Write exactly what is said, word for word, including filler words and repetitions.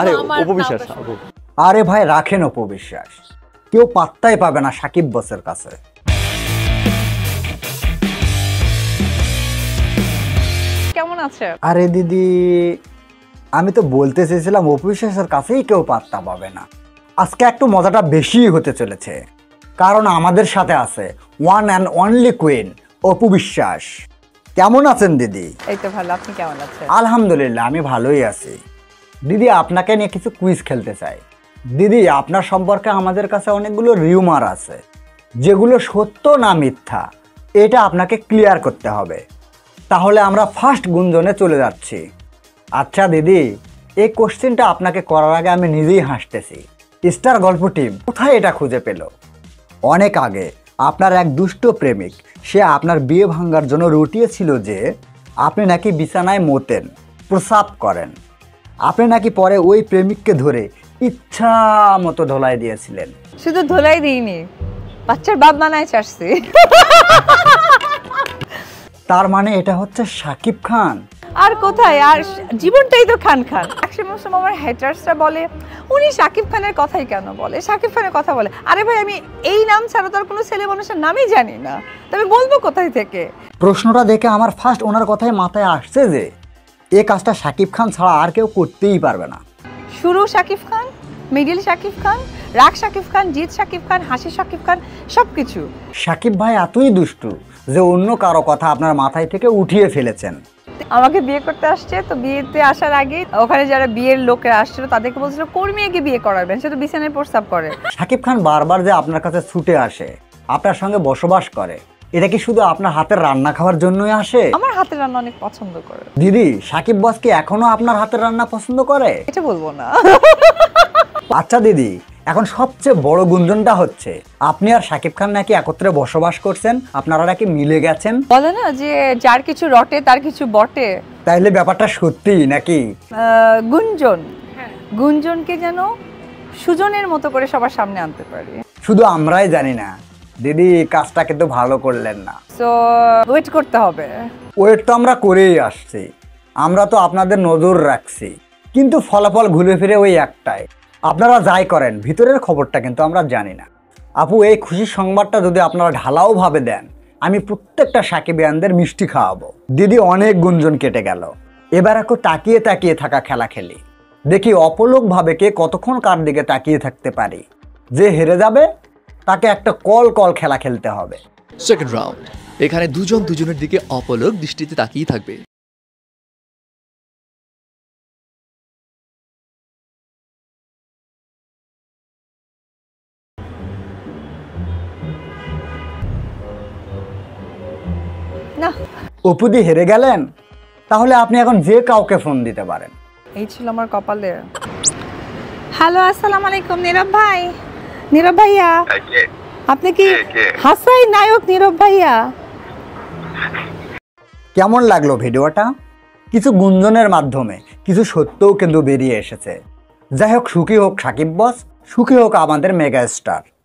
আরে অপু বিশ্বাস, আরে ভাই রাখেন অপু বিশ্বাস, কেউ পাত্তাই পাবে না সাকিব বসের কাছে। কেমন আছে? আরে দিদি আমি তো বলতে চেয়েছিলাম অপু বিশ্বাসের কাছেই কেউ পাত্তা পাবে না। আজকে একটু মজাটা বেশি হতে চলেছে, কারণ আমাদের সাথে আছে one and only queen Apu Biswas. কেমন আছেন দিদি? এই তো ভালো, আপনি কেমন আছেন? আলহামদুলিল্লাহ আমি ভালোই আছি। দিদি আপনাকে নিয়ে কিছু কুইজ খেলতে চাই। দিদি আপনার সম্পর্কে আমাদের কাছে অনেকগুলো রিউমার আছে, যেগুলো সত্য না মিথ্যা এটা আপনাকে ক্লিয়ার করতে হবে। তাহলে আমরা ফার্স্ট গুঞ্জনে চলে যাচ্ছি। আচ্ছা দিদি, এই কোশ্চেনটা আপনাকে করার আগে আমি নিজেই হাসতেছি, স্টার গল্প টিম কোথায় এটা খুঁজে পেল? অনেক আগে আপনার এক দুষ্ট প্রেমিক সে আপনার বিয়ে ভাঙার জন্য রটিয়েছিল যে আপনি নাকি বিছানায় মোতেন, প্রসাব করেন। আপনি নাকি পরে ওই প্রেমিককে ধরে ইচ্ছা মতো ধোলাই দিয়েছিলেন। শুধু ধোলাই দিইনি, বাচ্চার বাপ বানায় চাচ্ছি। তার মানে এটা হচ্ছে সাকিব খান। আর কোথায়, আর জীবনটাই তো খান খান। আমার হেটার্সরা বলে উনি সাকিব খানের কথাই কেন বলে, সাকিব খানের কথা বলে। আরে ভাই আমি এই নাম ছাড়া তার কোনো ছেলে মানুষের নামই জানি না, তবে বলবো কোথায় থেকে। প্রশ্নটা দেখে আমার ফার্স্ট ওনার কথাই মাথায় আসছে যে এই কাজটা সাকিব খান ছাড়া আর কেউ করতেই পারবে না। শুরু সাকিব খান, মিডিল সাকিব খান, রাগ সাকিব খান, জিৎ সাকিব খান, হাসি সাকিব খান, সবকিছু। সাকিব ভাই এতই দুষ্টু যে অন্য কারো কথা আপনার মাথায় থেকে উঠিয়ে ফেলেছেন। আমাকে বিয়ে করতে আসছে, তো বিয়েতে আসার আগে ওখানে যারা বিয়ের লোকেরা আসছিল তাদেরকে বলছিল কোন মেয়েকে বিয়ে করাবেন, সে তো বিছানায় প্রস্তাব করে। সাকিব খান বারবার যে আপনার কাছে ছুটে আসে, আপনার সঙ্গে বসবাস করে, এটা কি শুধু আপনার হাতের রান্না খাওয়ার জন্যই আসে? আমার হাতের রান্না অনেক পছন্দ করে। দিদি সাকিব বস কি এখনো আপনার হাতের রান্না পছন্দ করে? এটা বলবো না। আচ্ছা দিদি এখন সবচেয়ে বড় গুঞ্জনটা হচ্ছে আপনি আর সাকিব খান নাকি একত্রে বসবাস করছেন, আপনারা নাকি মিলে গেছেন। বলে না যে যার কিছু রটে তার কিছু বটে। তাইলে ব্যাপারটা সত্যি নাকি? গুঞ্জন, গুঞ্জনকে যেন সুজনের মতো করে সবার সামনে আনতে পারি। শুধু আমরাই জানি না দিদি, কাজটা কিন্তু ভালো করলেন না, তো ওয়েট করতে হবে। ওয়েট তো আমরা করেই আসছি, আমরা তো আপনাদের নজর রাখছি, কিন্তু ফলাফল ঘুরে ফিরে ওই একটাই। আপনারা যাই করেন ভিতরের খবরটা কিন্তু আমরা জানি না। আপু এই খুশির সংবাদটা যদি আপনারা ঢালাওভাবে দেন, আমি প্রত্যেকটা সাকিবিয়ানদের মিষ্টি খাওয়াবো। দিদি অনেক গুঞ্জন কেটে গেল, এবার একটু তাকিয়ে তাকিয়ে থাকা খেলা খেলি, দেখি অপলকভাবে কে কতক্ষণ কার দিকে তাকিয়ে থাকতে পারি। যে হেরে যাবে তাকে একটা কল কল খেলা খেলতে হবে। সেকেন্ড রাউন্ড, এখানে দুজন দুজনের দিকে অপলক দৃষ্টিতে তাকিয়ে থাকবে। না অপুদি হেরে গেলেন, তাহলে আপনি এখন যে কাউকে ফোন দিতে পারেন। এই ছিল আমার কপালে। হ্যালো আসসালামু আলাইকুম নীরব ভাই। নীরব ভাইয়া আপনি কি হাসাই নায়ক নীরব ভাইয়া? কেমন লাগলো ভিডিওটা? কিছু গুঞ্জনের মাধ্যমে কিছু সত্যও কিন্তু বেরিয়ে এসেছে। যাই হোক, সুখী হোক সাকিব বস, সুখী হোক আমাদের মেগা স্টার।